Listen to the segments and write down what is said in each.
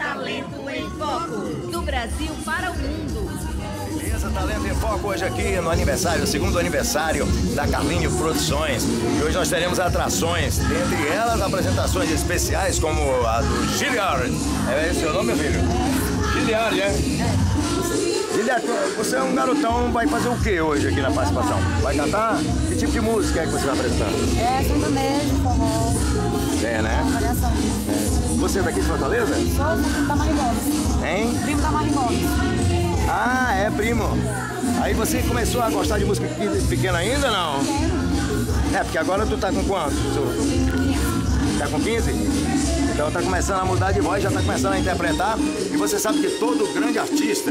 Talento em Foco, do Brasil para o mundo. Beleza, Talento em Foco hoje aqui no aniversário, segundo aniversário da Karlinha Produções. E hoje nós teremos atrações, dentre elas apresentações especiais como a do GILLIARD. É esse o nome, meu filho? GILLIARD, é? GILLIARD, você é um garotão, vai fazer o que hoje aqui na participação? Vai cantar? Que tipo de música é que você vai apresentar? É, mesmo, forró. É, né? Você é daqui de Fortaleza? Sou do primo da Maribosa. Hein? Primo da Maribosa. Ah, é primo. Aí você começou a gostar de música pequena ainda, não? É, porque agora tu tá com quanto? Tá com 15? Então tá começando a mudar de voz, já tá começando a interpretar. E você sabe que todo grande artista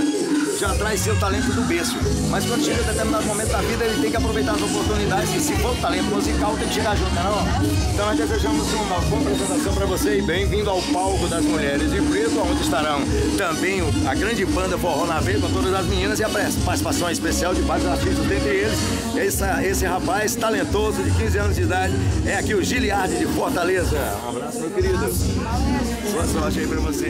já traz seu talento do berço. Mas quando chega a determinado momento da vida, ele tem que aproveitar as oportunidades. E se for talento musical, tem que chegar junto, não? Então nós desejamos uma boa apresentação para você e bem-vindo ao palco das Mulheres de Preto, onde estarão também a grande banda Forró na Vê, com todas as meninas e a participação especial de vários artistas, dentre eles esse rapaz talentoso de 15 anos de idade, é aqui o GILLIARD de Fortaleza. Um abraço, meu querido. Boa sorte aí pra você.